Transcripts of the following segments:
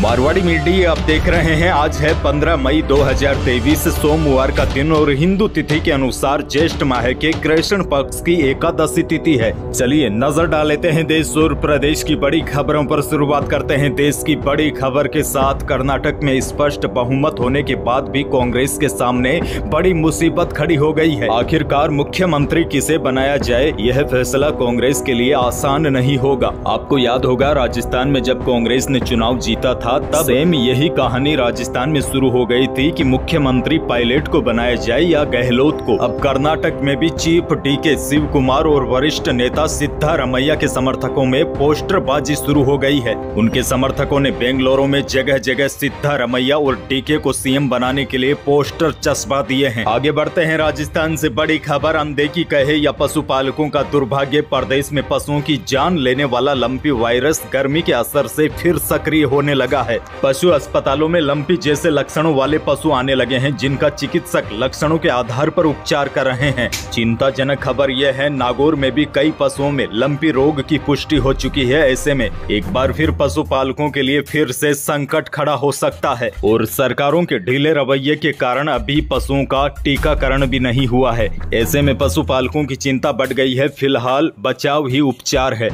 Marwari media आप देख रहे हैं। आज है 15 मई 2023 सोमवार का दिन और हिंदू तिथि के अनुसार ज्येष्ठ माह के कृष्ण पक्ष की एकादशी तिथि है। चलिए नजर डालते हैं देश और प्रदेश की बड़ी खबरों पर। शुरुआत करते हैं देश की बड़ी खबर के साथ। कर्नाटक में स्पष्ट बहुमत होने के बाद भी कांग्रेस के सामने बड़ी मुसीबत खड़ी हो गयी है। आखिरकार मुख्यमंत्री किसे बनाया जाए, यह फैसला कांग्रेस के लिए आसान नहीं होगा। आपको याद होगा राजस्थान में जब कांग्रेस ने चुनाव जीता था तब सेम यही कहानी राजस्थान में शुरू हो गई थी कि मुख्यमंत्री पायलट को बनाया जाए या गहलोत को। अब कर्नाटक में भी चीफ टीके शिव कुमार और वरिष्ठ नेता सिद्धारमैया के समर्थकों में पोस्टरबाजी शुरू हो गई है। उनके समर्थकों ने बेंगलुरु में जगह जगह सिद्धारमैया और टीके को सीएम बनाने के लिए पोस्टर चस्पा दिए हैं। आगे बढ़ते हैं राजस्थान से बड़ी खबर। अनदेखी कहे या पशुपालकों का दुर्भाग्य, प्रदेश में पशुओं की जान लेने वाला लम्पी वायरस गर्मी के असर से फिर सक्रिय होने लगा है। पशु अस्पतालों में लम्पी जैसे लक्षणों वाले पशु आने लगे हैं, जिनका चिकित्सक लक्षणों के आधार पर उपचार कर रहे हैं। चिंताजनक खबर यह है, नागौर में भी कई पशुओं में लम्पी रोग की पुष्टि हो चुकी है। ऐसे में एक बार फिर पशुपालकों के लिए फिर से संकट खड़ा हो सकता है और सरकारों के ढीले रवैये के कारण अभी पशुओं का टीकाकरण भी नहीं हुआ है। ऐसे में पशुपालकों की चिंता बढ़ गई है। फिलहाल बचाव ही उपचार है।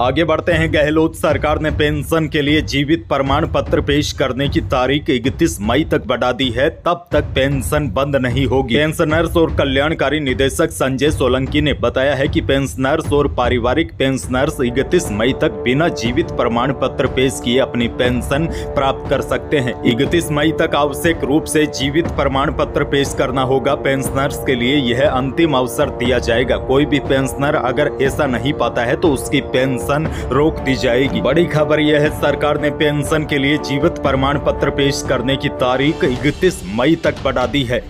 आगे बढ़ते हैं। गहलोत सरकार ने पेंशन के लिए जीवित प्रमाण पत्र पेश करने की तारीख 31 मई तक बढ़ा दी है, तब तक पेंशन बंद नहीं होगी। पेंशनर्स और कल्याणकारी निदेशक संजय सोलंकी ने बताया है कि पेंशनर्स और पारिवारिक पेंशनर्स 31 मई तक बिना जीवित प्रमाण पत्र पेश किए अपनी पेंशन प्राप्त कर सकते हैं। 31 मई तक आवश्यक रूप से जीवित प्रमाण पत्र पेश करना होगा। पेंशनर्स के लिए यह अंतिम अवसर दिया जाएगा। कोई भी पेंशनर अगर ऐसा नहीं पाता है तो उसकी पेंशन रोक दी जाएगी। बड़ी खबर यह है, सरकार ने पेंशन के लिए जीवित प्रमाण पत्र पेश करने की तारीख 31 मई तक बढ़ा दी है।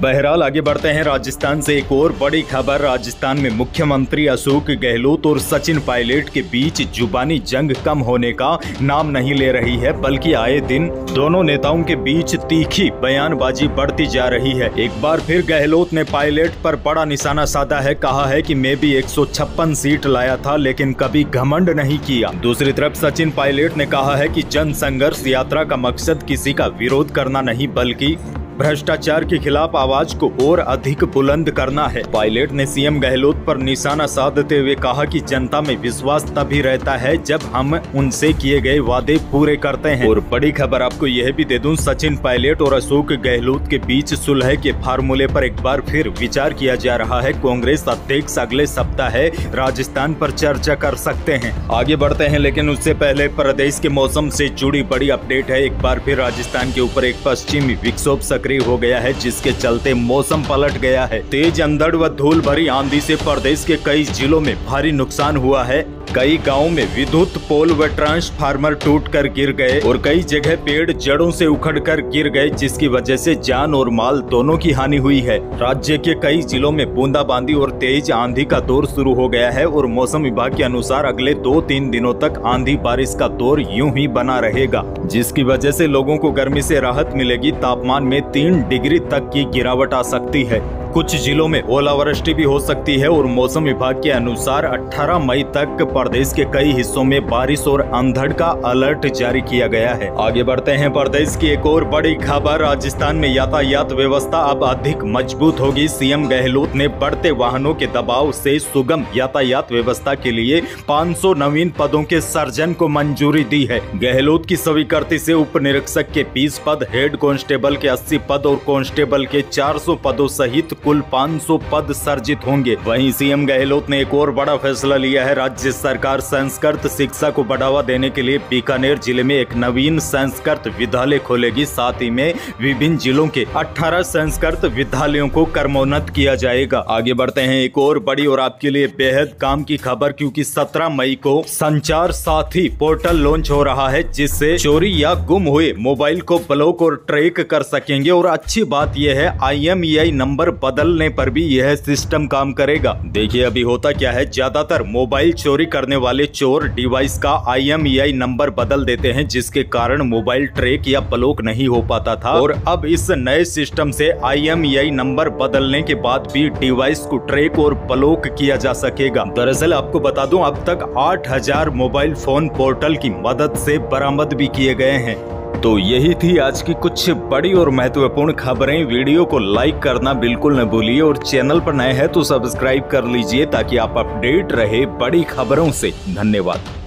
बहरहाल आगे बढ़ते हैं राजस्थान से। एक और बड़ी खबर। राजस्थान में मुख्यमंत्री अशोक गहलोत और सचिन पायलट के बीच जुबानी जंग कम होने का नाम नहीं ले रही है, बल्कि आए दिन दोनों नेताओं के बीच तीखी बयानबाजी बढ़ती जा रही है। एक बार फिर गहलोत ने पायलट पर बड़ा निशाना साधा है। कहा है कि मैं भी 156 सीट लाया था, लेकिन कभी घमंड नहीं किया। दूसरी तरफ सचिन पायलट ने कहा है कि जन संघर्ष यात्रा का मकसद किसी का विरोध करना नहीं, बल्कि भ्रष्टाचार के खिलाफ आवाज को और अधिक बुलंद करना है। पायलट ने सीएम गहलोत पर निशाना साधते हुए कहा कि जनता में विश्वास तभी रहता है जब हम उनसे किए गए वादे पूरे करते हैं। और बड़ी खबर आपको यह भी दे दूं, सचिन पायलट और अशोक गहलोत के बीच सुलह के फार्मूले पर एक बार फिर विचार किया जा रहा है। कांग्रेस अध्यक्ष अगले सप्ताह राजस्थान पर चर्चा कर सकते हैं। आगे बढ़ते हैं, लेकिन उससे पहले प्रदेश के मौसम से जुड़ी बड़ी अपडेट है। एक बार फिर राजस्थान के ऊपर एक पश्चिमी विक्षोभ हो गया है, जिसके चलते मौसम पलट गया है। तेज अंधड़ व धूल भरी आंधी से प्रदेश के कई जिलों में भारी नुकसान हुआ है। कई गांवों में विद्युत पोल व ट्रांसफार्मर टूटकर गिर गए और कई जगह पेड़ जड़ों से उखड़कर गिर गए, जिसकी वजह से जान और माल दोनों की हानि हुई है। राज्य के कई जिलों में बूंदाबांदी और तेज आंधी का दौर शुरू हो गया है और मौसम विभाग के अनुसार अगले 2-3 दिनों तक आंधी बारिश का दौर यूं ही बना रहेगा, जिसकी वजह से लोगों को गर्मी से राहत मिलेगी। तापमान में 3 डिग्री तक की गिरावट आ सकती है। कुछ जिलों में ओलावृष्टि भी हो सकती है और मौसम विभाग के अनुसार 18 मई तक प्रदेश के कई हिस्सों में बारिश और अंधड़ का अलर्ट जारी किया गया है। आगे बढ़ते हैं प्रदेश की एक और बड़ी खबर। राजस्थान में यातायात व्यवस्था अब अधिक मजबूत होगी। सीएम गहलोत ने बढ़ते वाहनों के दबाव से सुगम यातायात व्यवस्था के लिए 500 नवीन पदों के सर्जन को मंजूरी दी है। गहलोत की स्वीकृति से उप निरीक्षक के 20 पद, हेड कांस्टेबल के 80 पद और कांस्टेबल के 400 पदों सहित कुल 500 पद सर्जित होंगे। वहीं सीएम गहलोत ने एक और बड़ा फैसला लिया है। राज्य सरकार संस्कृत शिक्षा को बढ़ावा देने के लिए बीकानेर जिले में एक नवीन संस्कृत विद्यालय खोलेगी। साथ ही में विभिन्न जिलों के 18 संस्कृत विद्यालयों को कर्मोन्नत किया जाएगा। आगे बढ़ते हैं एक और बड़ी और आपके लिए बेहद काम की खबर, क्योंकि 17 मई को संचार साथी पोर्टल लॉन्च हो रहा है, जिससे चोरी या गुम हुए मोबाइल को ब्लॉक और ट्रैक कर सकेंगे। और अच्छी बात यह है, IMEI नंबर बदलने पर भी यह सिस्टम काम करेगा। देखिए अभी होता क्या है, ज्यादातर मोबाइल चोरी करने वाले चोर डिवाइस का आईएमईआई नंबर बदल देते हैं, जिसके कारण मोबाइल ट्रैक या ब्लॉक नहीं हो पाता था। और अब इस नए सिस्टम से आईएमईआई नंबर बदलने के बाद भी डिवाइस को ट्रैक और ब्लॉक किया जा सकेगा। दरअसल आपको बता दूं, अब तक 8000 मोबाइल फोन पोर्टल की मदद से बरामद भी किए गए हैं। तो यही थी आज की कुछ बड़ी और महत्वपूर्ण खबरें। वीडियो को लाइक करना बिल्कुल न भूलिए और चैनल पर नए हैं तो सब्सक्राइब कर लीजिए ताकि आप अपडेट रहे बड़ी खबरों से। धन्यवाद।